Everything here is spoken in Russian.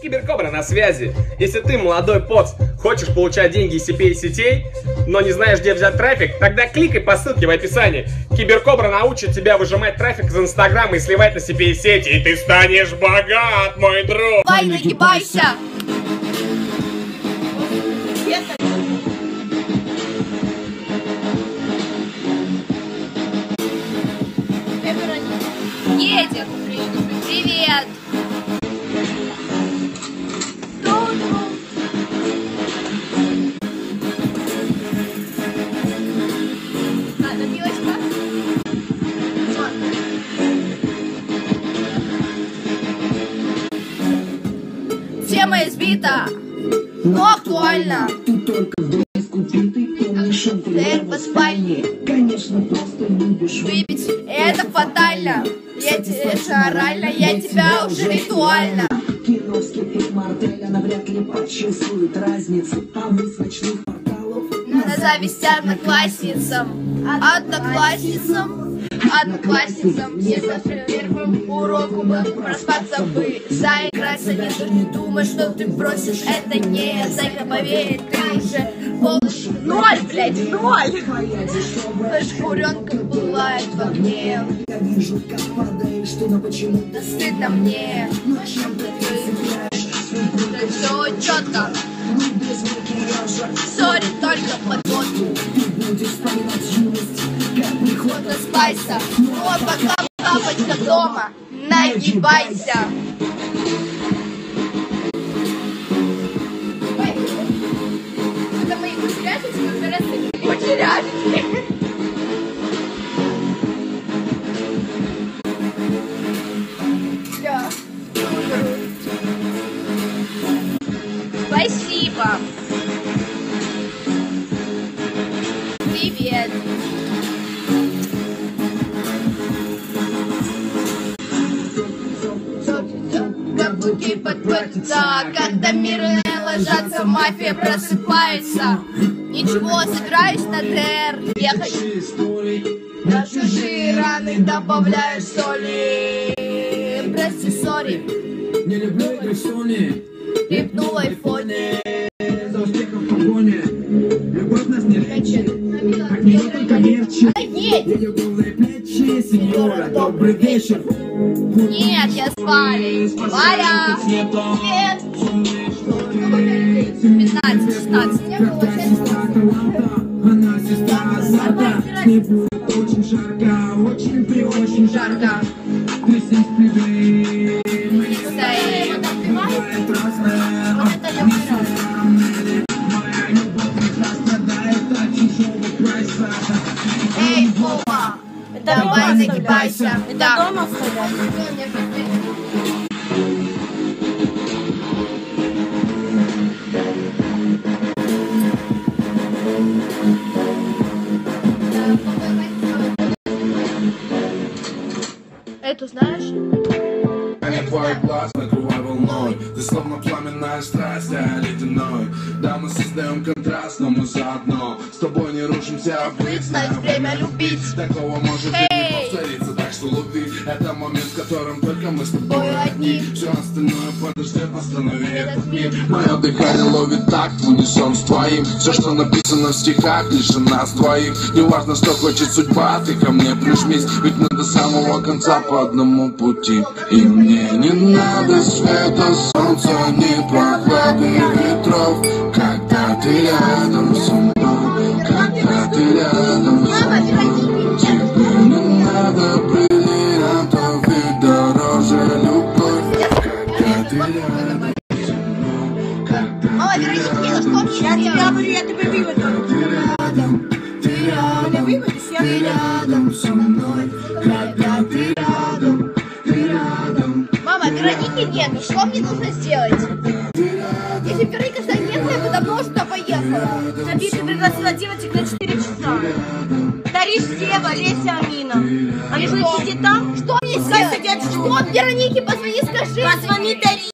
Киберкобра на связи. Если ты, молодой поц, хочешь получать деньги из CPA сетей, но не знаешь, где взять трафик, тогда кликай по ссылке в описании. Киберкобра научит тебя выжимать трафик из Инстаграма и сливать на CPA сети. И ты станешь богат, мой друг. Давай, нагибайся. Едет. Привет. Тема избита, но актуальна. Ты только близко, ты нашим ты по спальне. Конечно, просто любишь выпить. Это фатально. Это орально, я тебя уже ритуально. Киновский пик Мартель, она вряд ли почувствует разницу. А вы с ночных порталов на зависть одноклассницам. Если первым уроком проспаться бы, заиграться не думай, что ты просишь. Это не зайка, поверь, ты уже полночь. Ноль, блядь, ноль. Шкуренка пылает в огне. Я вижу, как падаешь, ты, но почему-то стыдно мне. Но чем-то ты играешь, все четко. Без макияжа. Сори, только подводку. Ты будешь вспоминать юность. Приходно спайся, но пока папочка дома, нагибайся. Это мы их потеряли. Да. Спасибо. Привет. Каблуки подпрыгнутся, когда мирные ложатся, мафия просыпается. Ничего, сыграюсь на ТР. Ехать на чужие раны добавляешь соли. Прости, сори. Не люблю игры в Sony. Репнул айфоне. За успехом в погоне. Любовь нас не лечит. Как не только мерчит. Ее голые плечи, сеньора, добрый вечер. Нет, я с Валей. Валя! Нет! 15-16. Не было часто. Не будет очень жарко. Очень-преочень жарко. Ты здесь прибей. Мы не стоим. Бывает разное. Не созданные. Моя любовь прекрасно дает от чужого прайса. Эй, Вова! Давай загибайся. Это дома вставляй. Эту знаешь? Твой глаз накрывай волной. Ты словно пламенная страсть, а я ледяной. Да, мы создаем контраст, но мы заодно. С тобой не рушимся, знать время любить. Такого может и не повториться, так что лови. Это момент, в котором только мы с тобой одни. Все остальное подождет, останови этот мир. Мое дыхание ловит такт, унисон с твоим. Все, что написано в стихах, лишь у нас двоих. Не важно, что хочет судьба, ты ко мне прижмись. Ведь надо с самого конца по одному пути. И мне не надо света, солнца, ни прохлады, ветров. Когда ты рядом со мной, когда ты рядом со мной, тебе не надо бриллиантов и дороже любовь. Когда ты рядом со мной, когда ты рядом со мной, ты рядом со мной, когда ты рядом. Вероники нет, ну что мне нужно сделать? Если Вероника сюда нет, я бы давно уже поехала. Забит, ты пригласила девочек на 4 часа. Тариш, Сева, Леся, Амина. Они же сидят там? Что мне сделать? Что? Веронике позвони, скажи. Позвони Тарише.